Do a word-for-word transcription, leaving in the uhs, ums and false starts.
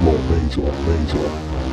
Smoke Major, Major.